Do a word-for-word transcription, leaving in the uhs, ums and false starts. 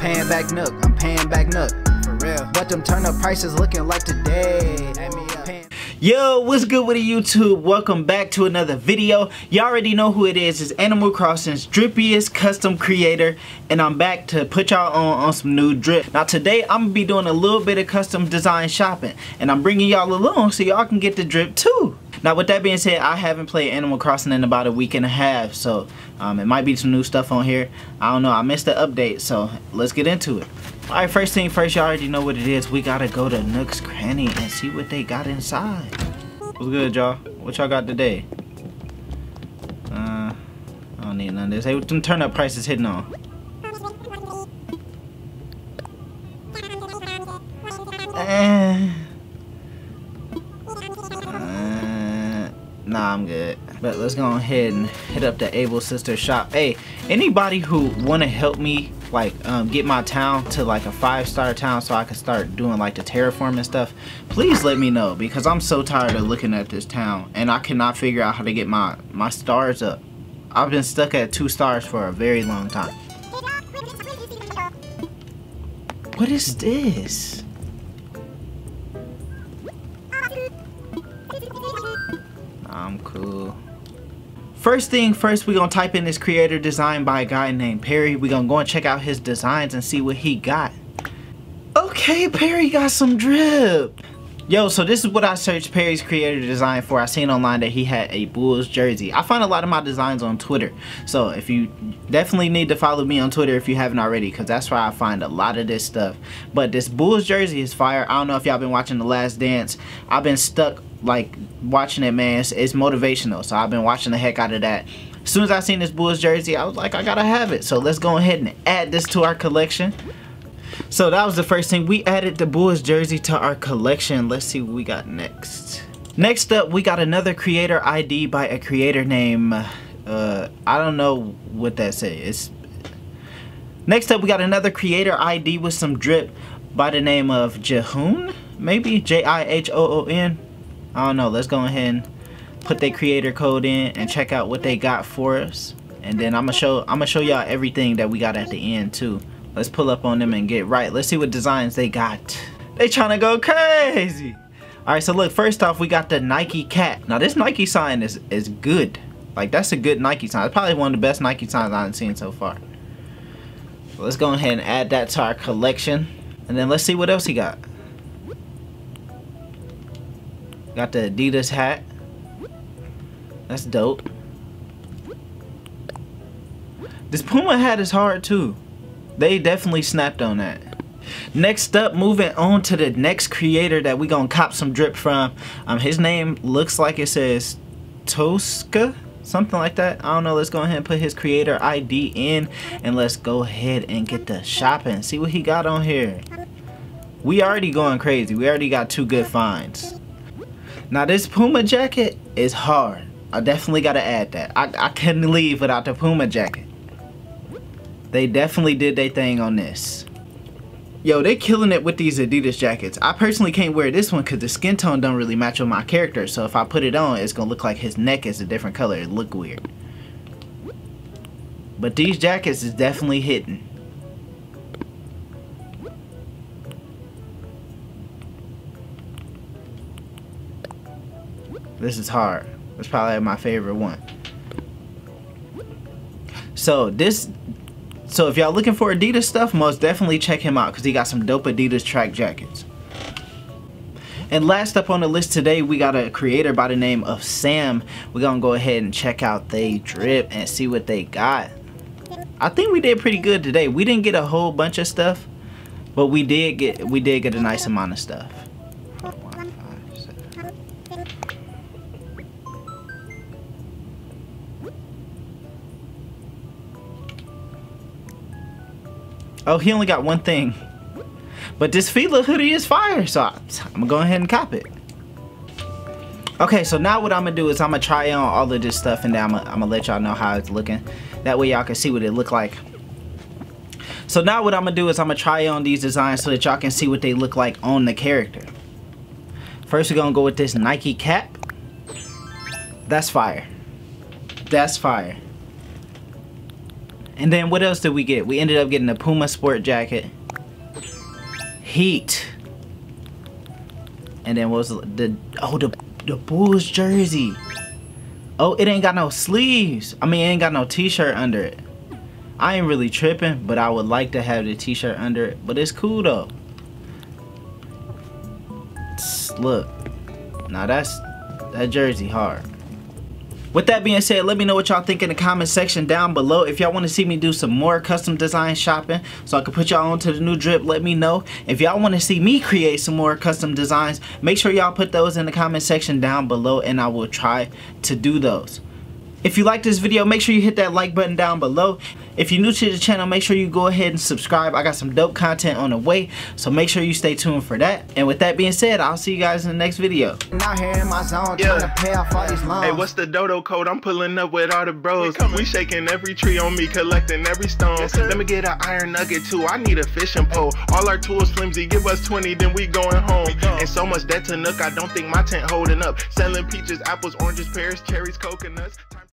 paying back Nook, I'm paying back Nook, for real. But them turn up prices looking like today. Yo, what's good with the YouTube? Welcome back to another video. You already know who it is. It's Animal Crossing's drippiest custom creator, and I'm back to put y'all on on some new drip. Now today I'm gonna be doing a little bit of custom design shopping, and I'm bringing y'all along so y'all can get the drip too. Now with that being said, I haven't played Animal Crossing in about a week and a half, so um, it might be some new stuff on here. I don't know, I missed the update, so let's get into it. Alright, first thing first, y'all already know what it is. We gotta go to Nook's Cranny and see what they got inside. What's good, y'all? What y'all got today? Uh, I don't need none of this. Hey, them turn up prices hitting on. Uh, Nah, I'm good. But let's go ahead and hit up the Able Sister shop. Hey, anybody who wanna help me like um, get my town to like a five-star town so I can start doing like the terraform and stuff, please let me know, because I'm so tired of looking at this town and I cannot figure out how to get my, my stars up. I've been stuck at two stars for a very long time. What is this? I'm cool. First thing first, we're gonna type in this creator design by a guy named Perry. We're gonna go and check out his designs and see what he got. Okay, Perry got some drip. Yo, so this is what I searched Perry's creator design for. I seen online that he had a Bulls jersey. I find a lot of my designs on Twitter, so if you definitely need to follow me on Twitter if you haven't already, because that's where I find a lot of this stuff. But this Bulls jersey is fire. I don't know if y'all been watching The Last Dance. I've been stuck like watching it, man. It's, it's motivational, so I've been watching the heck out of that. As soon as I seen this Bulls jersey, I was like, I gotta have it. So let's go ahead and add this to our collection. So that was the first thing. We added the Bulls jersey to our collection. Let's see what we got next. Next up, we got another creator I D by a creator named uh, I don't know what that says. Next up, we got another creator I D with some drip by the name of Jehoon, maybe J I H O O N. I don't know. Let's go ahead and put their creator code in and check out what they got for us. And then I'm gonna show I'm gonna show y'all everything that we got at the end too. Let's pull up on them and get right. Let's see what designs they got. They trying to go crazy. All right, so look, first off, we got the Nike cat. Now this Nike sign is is good. Like that's a good Nike sign. It's probably one of the best Nike signs I've seen so far. So let's go ahead and add that to our collection. And then let's see what else he got. Got the Adidas hat. That's dope. This Puma hat is hard too. They definitely snapped on that. Next up, moving on to the next creator that we gonna cop some drip from. Um, his name looks like it says Tosca, something like that. I don't know. Let's go ahead and put his creator I D in, and let's go ahead and get the shopping. See what he got on here. We already going crazy. We already got two good finds. Now this Puma jacket is hard. I definitely gotta add that. I, I couldn't leave without the Puma jacket. They definitely did their thing on this. Yo, they killing it with these Adidas jackets. I personally can't wear this one because the skin tone don't really match with my character. So if I put it on, it's gonna look like his neck is a different color. It look weird. But these jackets is definitely hitting. This is hard. It's probably my favorite one. So this, so if y'all looking for Adidas stuff, most definitely check him out because he got some dope Adidas track jackets. And last up on the list today, we got a creator by the name of Sam. We're gonna go ahead and check out they drip and see what they got. I think we did pretty good today. We didn't get a whole bunch of stuff, but we did get we did get a nice amount of stuff. Oh, he only got one thing. But this Fila hoodie is fire, so I'm gonna go ahead and cop it. Okay, so now what I'm gonna do is I'm gonna try on all of this stuff and then I'm gonna, I'm gonna let y'all know how it's looking. That way y'all can see what it look like. So now what I'm gonna do is I'm gonna try on these designs so that y'all can see what they look like on the character. First, we're gonna go with this Nike cap. That's fire. That's fire. And then what else did we get? We ended up getting a Puma sport jacket. Heat. And then what was the, the oh the the Bulls jersey. Oh, it ain't got no sleeves. I mean, it ain't got no t-shirt under it. I ain't really tripping, but I would like to have the t-shirt under it. But it's cool though. It's, look, now that's that jersey hard. With that being said, let me know what y'all think in the comment section down below. If y'all want to see me do some more custom design shopping so I can put y'all onto the new drip, let me know. If y'all want to see me create some more custom designs, make sure y'all put those in the comment section down below and I will try to do those. If you like this video, make sure you hit that like button down below. If you're new to the channel, make sure you go ahead and subscribe. I got some dope content on the way, so make sure you stay tuned for that. And with that being said, I'll see you guys in the next video. Out here in my zone, yeah. Trying to pay off all these loans. Hey, what's the dodo code? I'm pulling up with all the bros. We, we shaking every tree on me, collecting every stone. Yes, let me get an iron nugget too. I need a fishing pole. All our tools flimsy. Give us twenty, then we going home. We and so much debt to Nook, I don't think my tent holding up. Selling peaches, apples, oranges, pears, cherries, coconuts.